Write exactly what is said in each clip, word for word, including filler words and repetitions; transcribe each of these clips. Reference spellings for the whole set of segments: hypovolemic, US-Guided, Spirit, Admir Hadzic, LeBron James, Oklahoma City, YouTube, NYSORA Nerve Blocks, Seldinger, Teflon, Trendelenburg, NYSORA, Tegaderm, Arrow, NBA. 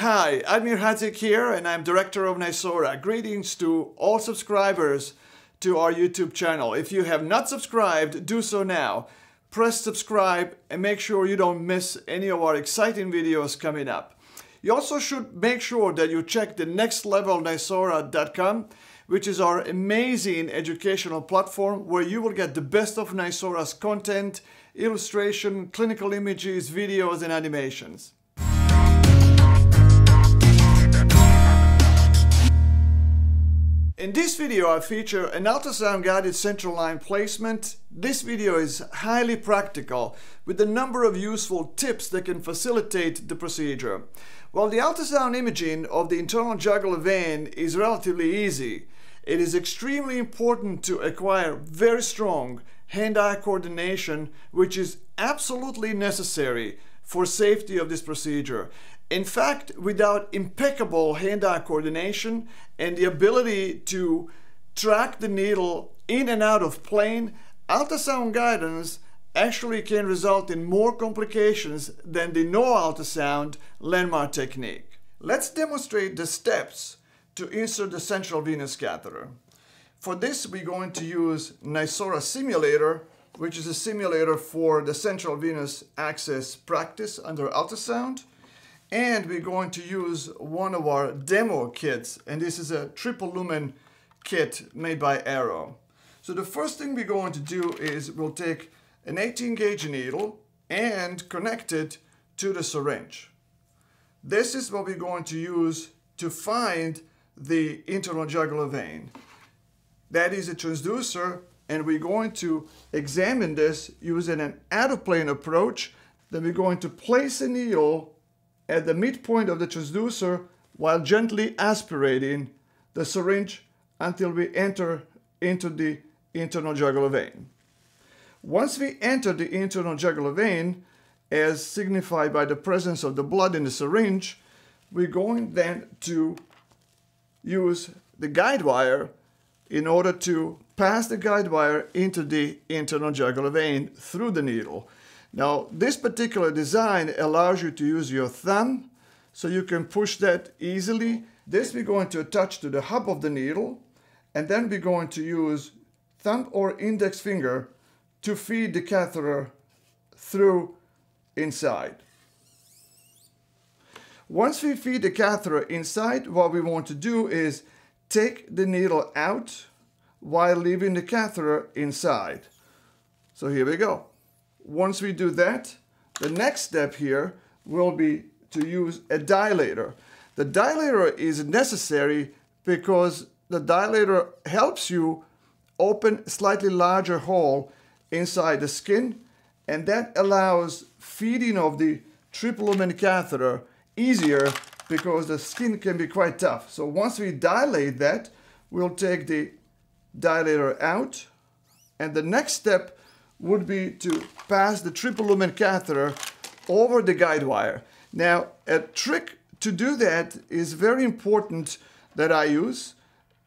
Hi, Admir Hadzic here, and I'm director of NYSORA. Greetings to all subscribers to our YouTube channel. If you have not subscribed, do so now. Press subscribe and make sure you don't miss any of our exciting videos coming up. You also should make sure that you check the next level NYSORA dot com, which is our amazing educational platform where you will get the best of NYSORA's content, illustration, clinical images, videos, and animations. In this video, I feature an ultrasound-guided central line placement. This video is highly practical, with a number of useful tips that can facilitate the procedure. While the ultrasound imaging of the internal jugular vein is relatively easy, it is extremely important to acquire very strong hand-eye coordination, which is absolutely necessary for safety of this procedure. In fact, without impeccable hand-eye coordination and the ability to track the needle in and out of plane, ultrasound guidance actually can result in more complications than the no ultrasound landmark technique. Let's demonstrate the steps to insert the central venous catheter. For this, we're going to use NYSORA simulator, which is a simulator for the central venous access practice under ultrasound. And we're going to use one of our demo kits, and this is a triple lumen kit made by Arrow. So the first thing we're going to do is we'll take an eighteen gauge needle and connect it to the syringe. This is what we're going to use to find the internal jugular vein. That is a transducer, and we're going to examine this using an out-of-plane approach. Then we're going to place a needle at the midpoint of the transducer while gently aspirating the syringe until we enter into the internal jugular vein. Once we enter the internal jugular vein, as signified by the presence of the blood in the syringe, we're going then to use the guide wire in order to pass the guide wire into the internal jugular vein through the needle. Now, this particular design allows you to use your thumb, so you can push that easily. This we're going to attach to the hub of the needle, and then we're going to use thumb or index finger to feed the catheter through inside. Once we feed the catheter inside, what we want to do is take the needle out while leaving the catheter inside. So here we go. Once we do that, the next step here will be to use a dilator. The dilator is necessary because the dilator helps you open a slightly larger hole inside the skin, and that allows feeding of the triple lumen catheter easier because the skin can be quite tough. So once we dilate that, we'll take the dilator out, and the next step would be to pass the triple lumen catheter over the guide wire. Now, a trick to do that is very important that I use.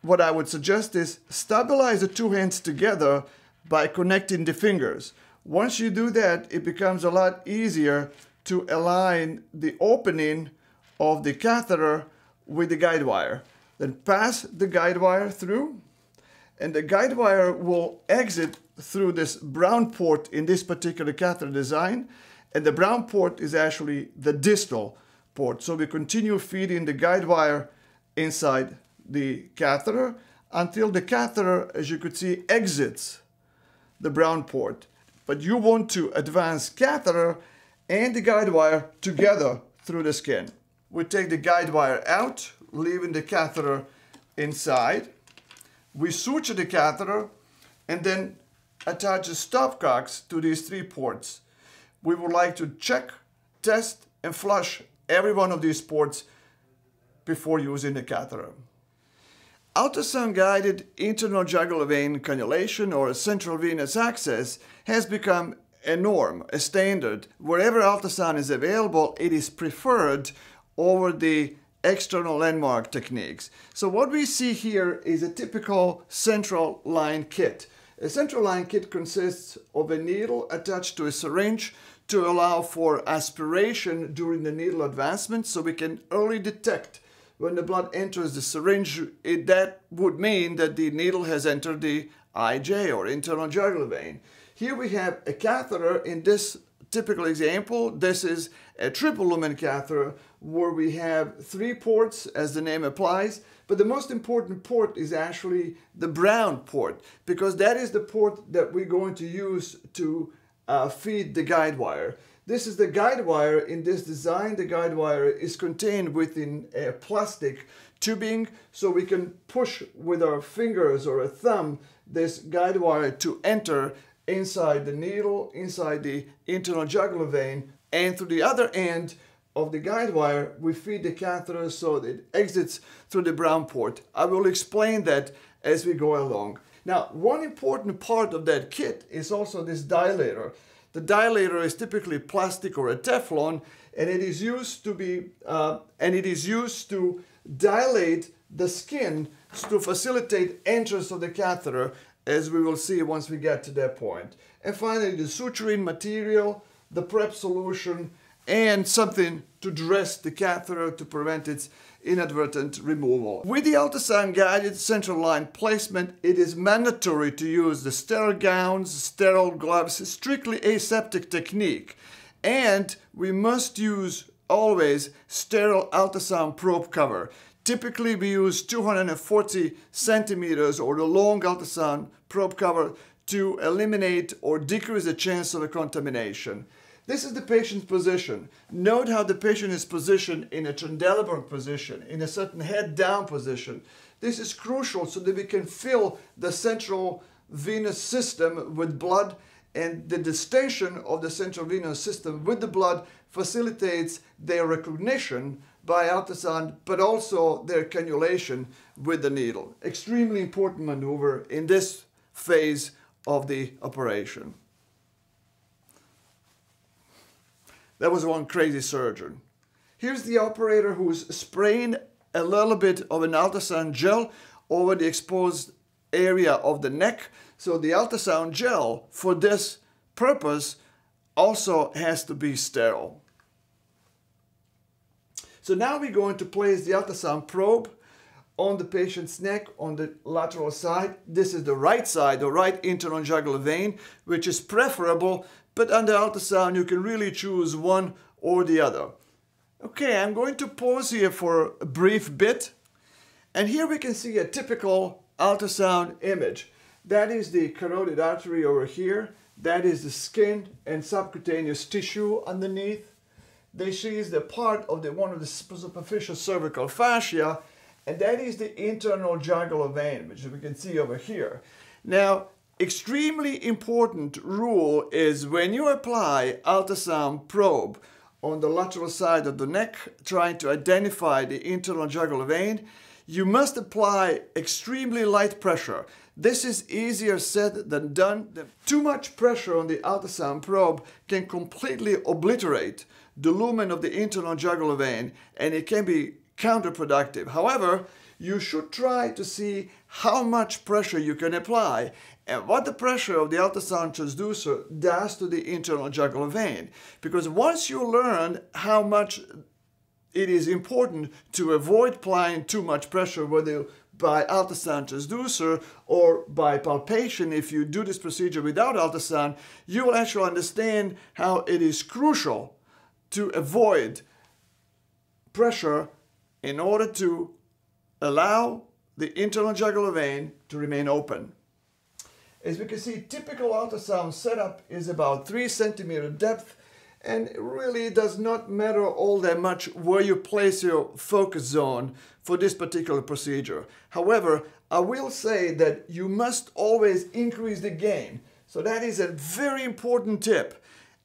What I would suggest is stabilize the two hands together by connecting the fingers. Once you do that, it becomes a lot easier to align the opening of the catheter with the guide wire. Then pass the guide wire through, and the guide wire will exit through this brown port in this particular catheter design, and the brown port is actually the distal port. So we continue feeding the guide wire inside the catheter until the catheter, as you could see, exits the brown port. But you want to advance catheter and the guide wire together through the skin. We take the guide wire out, leaving the catheter inside. We suture the catheter and then attach the stopcocks to these three ports. We would like to check, test, and flush every one of these ports before using the catheter. Ultrasound-guided internal jugular vein cannulation or central venous access has become a norm, a standard. Wherever ultrasound is available, it is preferred over the external landmark techniques. So what we see here is a typical central line kit. A central line kit consists of a needle attached to a syringe to allow for aspiration during the needle advancement, so we can early detect when the blood enters the syringe. It, that would mean that the needle has entered the I J or internal jugular vein. Here we have a catheter. In this typical example, this is a triple lumen catheter where we have three ports, as the name applies, but the most important port is actually the brown port, because that is the port that we're going to use to uh, feed the guide wire. This is the guide wire. In this design, the guide wire is contained within a plastic tubing, so we can push with our fingers or a thumb this guide wire to enter inside the needle, inside the internal jugular vein, and through the other end of the guide wire, we feed the catheter so that it exits through the brown port. I will explain that as we go along. Now, one important part of that kit is also this dilator. The dilator is typically plastic or a Teflon, and it is used to be uh, and it is used to dilate the skin to facilitate entrance of the catheter, as we will see once we get to that point. And finally, the suturing material, the prep solution, and something to dress the catheter to prevent its inadvertent removal. With the ultrasound-guided central line placement, it is mandatory to use the sterile gowns, sterile gloves, strictly aseptic technique. And we must use always sterile ultrasound probe cover. Typically, we use two hundred forty centimeters or the long ultrasound probe cover to eliminate or decrease the chance of a contamination. This is the patient's position. Note how the patient is positioned in a Trendelenburg position, in a certain head-down position. This is crucial so that we can fill the central venous system with blood, and the distinction of the central venous system with the blood facilitates their recognition by ultrasound, but also their cannulation with the needle. Extremely important maneuver in this phase of the operation. That was one crazy surgeon. Here's the operator who's spraying a little bit of an ultrasound gel over the exposed area of the neck. So the ultrasound gel for this purpose also has to be sterile. So now we're going to place the ultrasound probe on the patient's neck on the lateral side. This is the right side, the right internal jugular vein, which is preferable, but under ultrasound you can really choose one or the other. Okay, I'm going to pause here for a brief bit, and here we can see a typical ultrasound image. That is the carotid artery over here, that is the skin and subcutaneous tissue underneath. This is the part of the one of the superficial cervical fascia, and that is the internal jugular vein, which we can see over here. Now, extremely important rule is when you apply ultrasound probe on the lateral side of the neck, trying to identify the internal jugular vein, you must apply extremely light pressure. This is easier said than done. Too much pressure on the ultrasound probe can completely obliterate the lumen of the internal jugular vein, and it can be counterproductive. However, you should try to see how much pressure you can apply and what the pressure of the ultrasound transducer does to the internal jugular vein, because once you learn how much it is important to avoid applying too much pressure, whether by ultrasound transducer or by palpation, if you do this procedure without ultrasound, you will actually understand how it is crucial to avoid pressure in order to allow the internal jugular vein to remain open. As we can see, typical ultrasound setup is about three centimeter depth, and it really does not matter all that much where you place your focus zone for this particular procedure. However, I will say that you must always increase the gain. So that is a very important tip.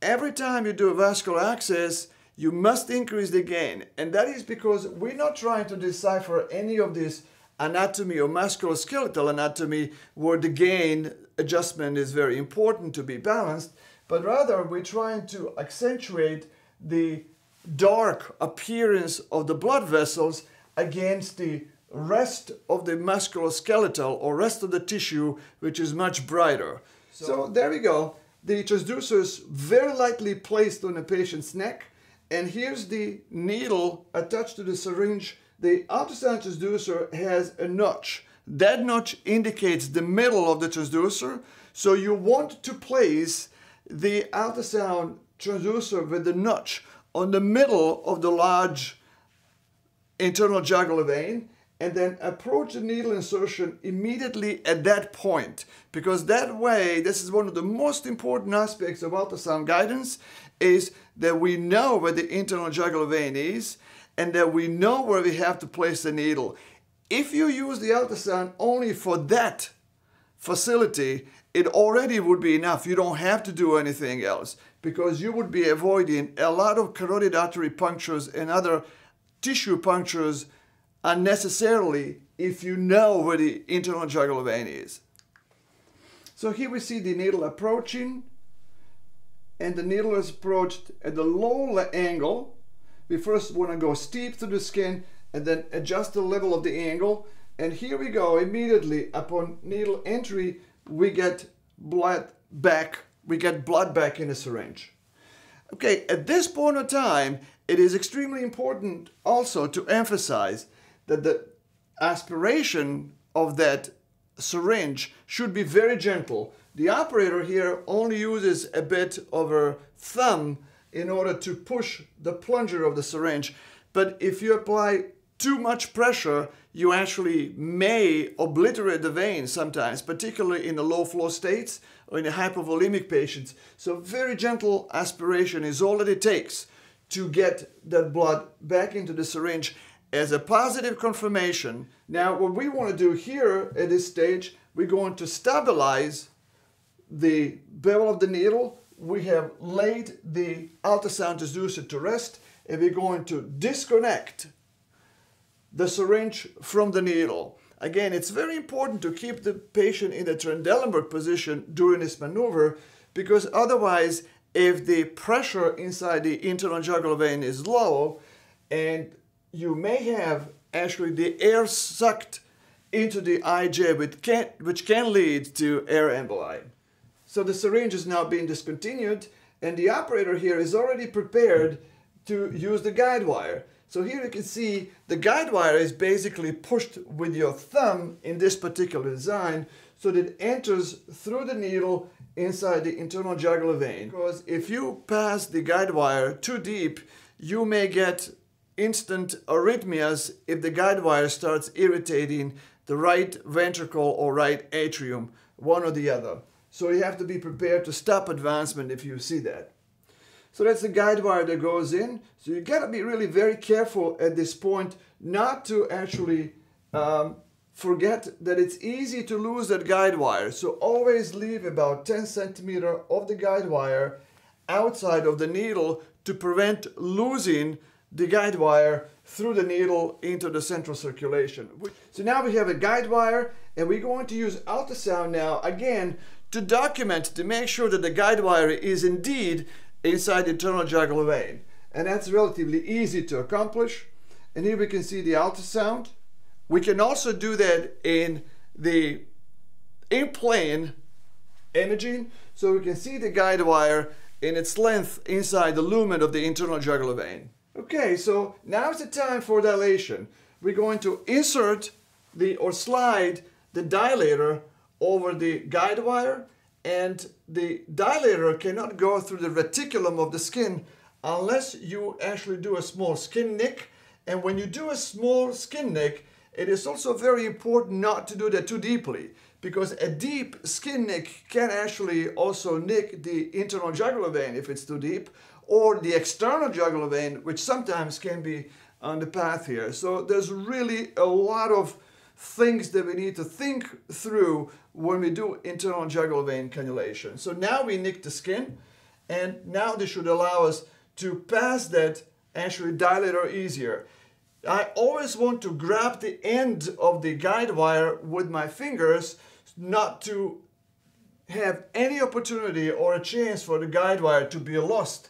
Every time you do vascular access, you must increase the gain. And that is because we're not trying to decipher any of this anatomy or musculoskeletal anatomy where the gain adjustment is very important to be balanced, but rather we're trying to accentuate the dark appearance of the blood vessels against the rest of the musculoskeletal or rest of the tissue, which is much brighter. So, so there we go. The transducer is very lightly placed on the patient's neck, and here's the needle attached to the syringe. The ultrasound transducer has a notch. That notch indicates the middle of the transducer, so you want to place the ultrasound transducer with the notch on the middle of the large internal jugular vein, and then approach the needle insertion immediately at that point, because that way, this is one of the most important aspects of ultrasound guidance, is that we know where the internal jugular vein is and that we know where we have to place the needle. If you use the ultrasound only for that facility, it already would be enough. You don't have to do anything else, because you would be avoiding a lot of carotid artery punctures and other tissue punctures unnecessarily if you know where the internal jugular vein is. So here we see the needle approaching, and the needle is approached at the low angle. We first want to go steep through the skin and then adjust the level of the angle. And here we go, immediately upon needle entry, we get blood back, we get blood back in the syringe. Okay, at this point of time, it is extremely important also to emphasize that the aspiration of that syringe should be very gentle. The operator here only uses a bit of her thumb in order to push the plunger of the syringe. But if you apply too much pressure, you actually may obliterate the vein sometimes, particularly in the low flow states or in the hypovolemic patients. So very gentle aspiration is all that it takes to get that blood back into the syringe as a positive confirmation. Now, what we want to do here at this stage, we're going to stabilize the bevel of the needle. We have laid the ultrasound transducer to rest, and we're going to disconnect the syringe from the needle. Again, it's very important to keep the patient in the Trendelenburg position during this maneuver, because otherwise, if the pressure inside the internal jugular vein is low, and you may have actually the air sucked into the I J, which can, which can lead to air emboli. So the syringe is now being discontinued, and the operator here is already prepared to use the guide wire. So here you can see the guide wire is basically pushed with your thumb in this particular design, so that it enters through the needle inside the internal jugular vein. Because if you pass the guide wire too deep, you may get instant arrhythmias if the guide wire starts irritating the right ventricle or right atrium, one or the other. So you have to be prepared to stop advancement if you see that. So that's the guide wire that goes in. So you gotta be really very careful at this point not to actually um, forget that it's easy to lose that guide wire. So always leave about ten centimeters of the guide wire outside of the needle to prevent losing the guide wire through the needle into the central circulation. So now we have a guide wire, and we're going to use ultrasound now again to document, to make sure that the guide wire is indeed inside the internal jugular vein. And that's relatively easy to accomplish. And here we can see the ultrasound. We can also do that in the in-plane imaging. So we can see the guide wire in its length inside the lumen of the internal jugular vein. Okay, so now is the time for dilation. We're going to insert the or slide the dilator over the guide wire, and the dilator cannot go through the reticulum of the skin unless you actually do a small skin nick. And when you do a small skin nick, it is also very important not to do that too deeply, because a deep skin nick can actually also nick the internal jugular vein if it's too deep, or the external jugular vein, which sometimes can be on the path here. So there's really a lot of things that we need to think through when we do internal jugular vein cannulation. So now we nick the skin, and now this should allow us to pass that actually dilator easier. I always want to grab the end of the guide wire with my fingers, not to have any opportunity or a chance for the guide wire to be lost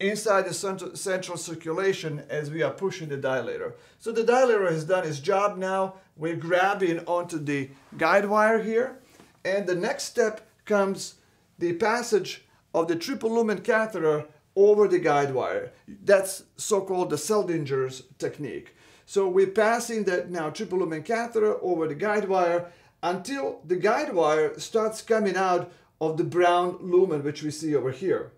inside the central circulation as we are pushing the dilator. So the dilator has done its job now. We're grabbing onto the guide wire here. And the next step comes the passage of the triple lumen catheter over the guide wire. That's so-called the Seldinger's technique. So we're passing that now triple lumen catheter over the guide wire until the guide wire starts coming out of the brown lumen, which we see over here.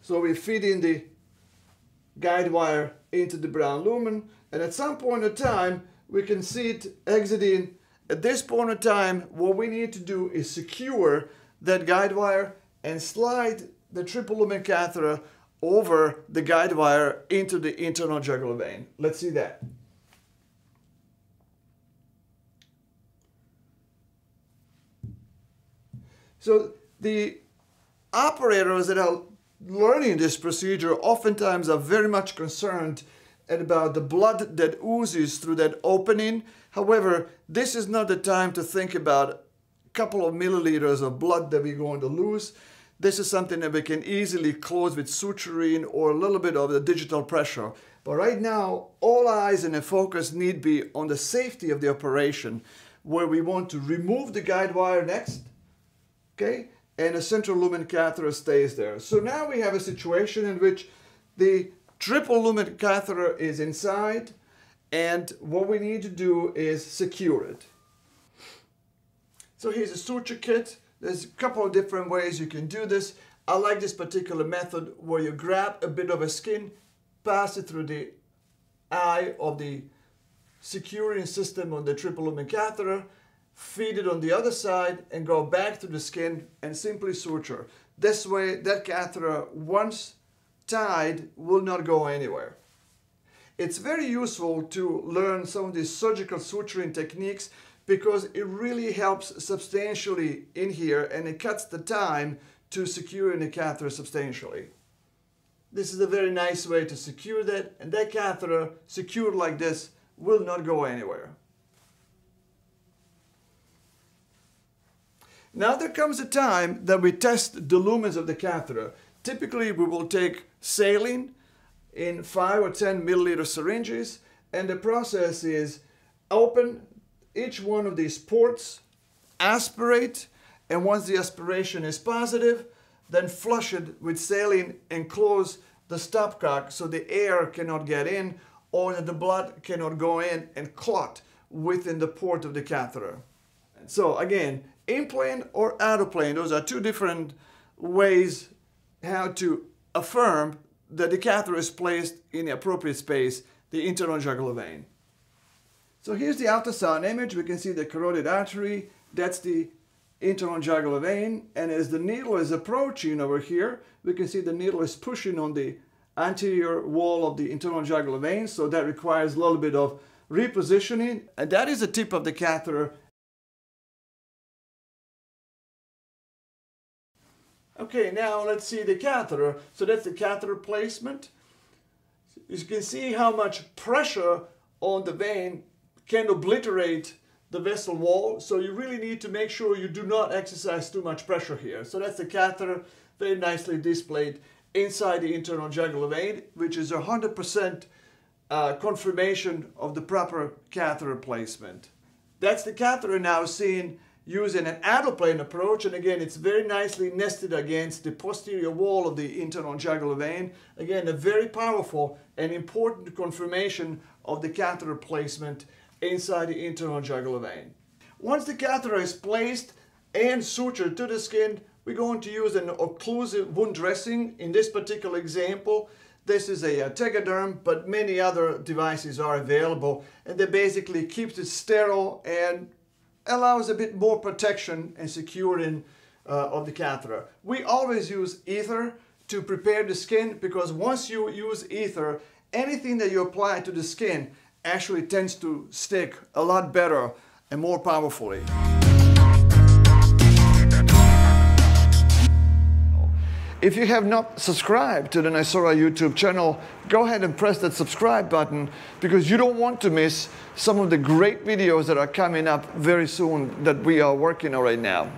So we feed in the guide wire into the brown lumen, and at some point in time we can see it exiting. At this point in time, what we need to do is secure that guide wire and slide the triple lumen catheter over the guide wire into the internal jugular vein. Let's see that. So the operators that are learning this procedure oftentimes are very much concerned about the blood that oozes through that opening. However, this is not the time to think about a couple of milliliters of blood that we're going to lose. This is something that we can easily close with suturing or a little bit of the digital pressure. But right now, all eyes and a focus need be on the safety of the operation, where we want to remove the guide wire next, okay? And the central lumen catheter stays there. So now we have a situation in which the triple lumen catheter is inside, and what we need to do is secure it. So here's a suture kit. There's a couple of different ways you can do this. I like this particular method where you grab a bit of a skin, pass it through the eye of the securing system on the triple lumen catheter, feed it on the other side, and go back to the skin and simply suture. This way, that catheter, once tied, will not go anywhere. It's very useful to learn some of these surgical suturing techniques, because it really helps substantially in here, and it cuts the time to securing the catheter substantially. This is a very nice way to secure that, and that catheter, secured like this, will not go anywhere. Now there comes a time that we test the lumens of the catheter. Typically we will take saline in five or ten milliliter syringes, and the process is open each one of these ports, aspirate, and once the aspiration is positive, then flush it with saline and close the stopcock so the air cannot get in or that the blood cannot go in and clot within the port of the catheter. So again, in-plane or out-of-plane, those are two different ways how to affirm that the catheter is placed in the appropriate space, the internal jugular vein. So here's the ultrasound image. We can see the carotid artery. That's the internal jugular vein. And as the needle is approaching over here, we can see the needle is pushing on the anterior wall of the internal jugular vein. So that requires a little bit of repositioning. And that is the tip of the catheter. Okay, now let's see the catheter. So that's the catheter placement. You can see how much pressure on the vein can obliterate the vessel wall, so you really need to make sure you do not exercise too much pressure here. So that's the catheter, very nicely displayed inside the internal jugular vein, which is one hundred percent uh, confirmation of the proper catheter placement. That's the catheter now seen using an out-of-plane approach, and again, it's very nicely nested against the posterior wall of the internal jugular vein. Again, a very powerful and important confirmation of the catheter placement inside the internal jugular vein. Once the catheter is placed and sutured to the skin, we're going to use an occlusive wound dressing. In this particular example, this is a Tegaderm, but many other devices are available, and they basically keeps it sterile and allows a bit more protection and securing uh, of the catheter. We always use ether to prepare the skin, because once you use ether, anything that you apply to the skin actually tends to stick a lot better and more powerfully. If you have not subscribed to the NYSORA YouTube channel, go ahead and press that subscribe button, because you don't want to miss some of the great videos that are coming up very soon that we are working on right now.